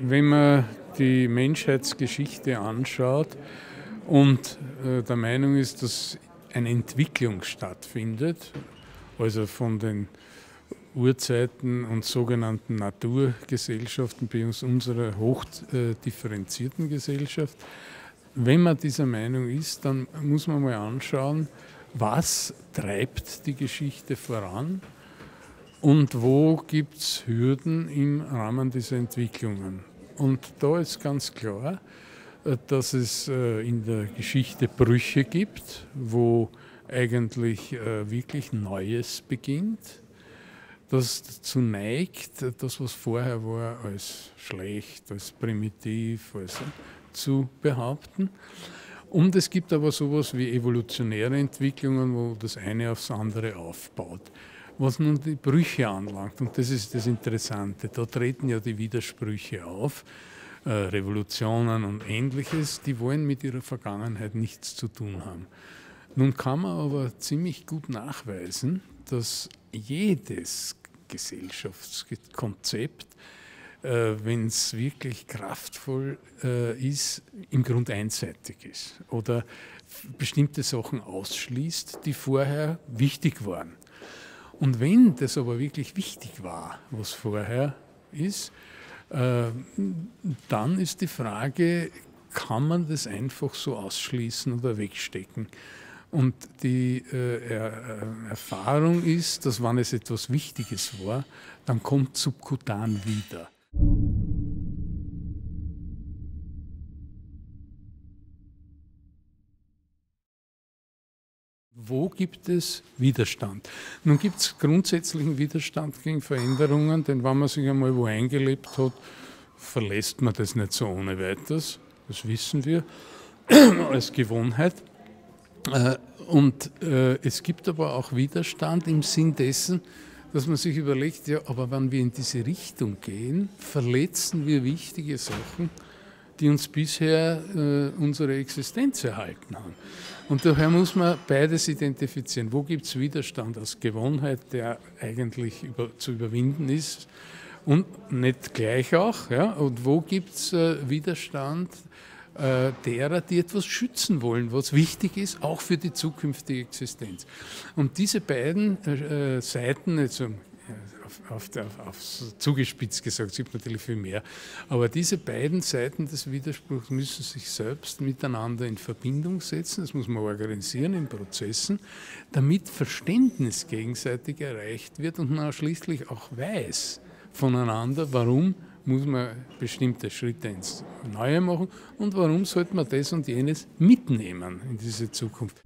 Wenn man die Menschheitsgeschichte anschaut und der Meinung ist, dass eine Entwicklung stattfindet, also von den Urzeiten und sogenannten Naturgesellschaften bis unserer hochdifferenzierten Gesellschaft. Wenn man dieser Meinung ist, dann muss man mal anschauen, was treibt die Geschichte voran und wo gibt es Hürden im Rahmen dieser Entwicklungen. Und da ist ganz klar, dass es in der Geschichte Brüche gibt, wo eigentlich wirklich Neues beginnt, das dazu neigt, das, was vorher war, als schlecht, als primitiv, zu behaupten. Und es gibt aber sowas wie evolutionäre Entwicklungen, wo das eine aufs andere aufbaut. Was nun die Brüche anlangt, und das ist das Interessante, da treten ja die Widersprüche auf, Revolutionen und Ähnliches, die wollen mit ihrer Vergangenheit nichts zu tun haben. Nun kann man aber ziemlich gut nachweisen, dass jedes Gesellschaftskonzept, wenn es wirklich kraftvoll ist, im Grunde einseitig ist oder bestimmte Sachen ausschließt, die vorher wichtig waren. Und wenn das aber wirklich wichtig war, was vorher ist, dann ist die Frage, kann man das einfach so ausschließen oder wegstecken? Und die Erfahrung ist, dass wenn es etwas Wichtiges war, dann kommt subkutan wieder. Wo gibt es Widerstand? Nun gibt es grundsätzlichen Widerstand gegen Veränderungen, denn wenn man sich einmal wo eingelebt hat, verlässt man das nicht so ohne weiteres. Das wissen wir als Gewohnheit. Und es gibt aber auch Widerstand im Sinn dessen, dass man sich überlegt, ja, aber wenn wir in diese Richtung gehen, verletzen wir wichtige Sachen, die uns bisher unsere Existenz erhalten haben. Und daher muss man beides identifizieren. Wo gibt es Widerstand aus Gewohnheit, der eigentlich zu überwinden ist und nicht gleich auch? Ja? Und wo gibt es Widerstand derer, die etwas schützen wollen, was wichtig ist, auch für die zukünftige Existenz. Und diese beiden Seiten, also zugespitzt gesagt, es gibt natürlich viel mehr, aber diese beiden Seiten des Widerspruchs müssen sich selbst miteinander in Verbindung setzen, das muss man organisieren in Prozessen, damit Verständnis gegenseitig erreicht wird und man schließlich auch weiß voneinander, warum muss man bestimmte Schritte ins Neue machen und warum sollte man das und jenes mitnehmen in diese Zukunft.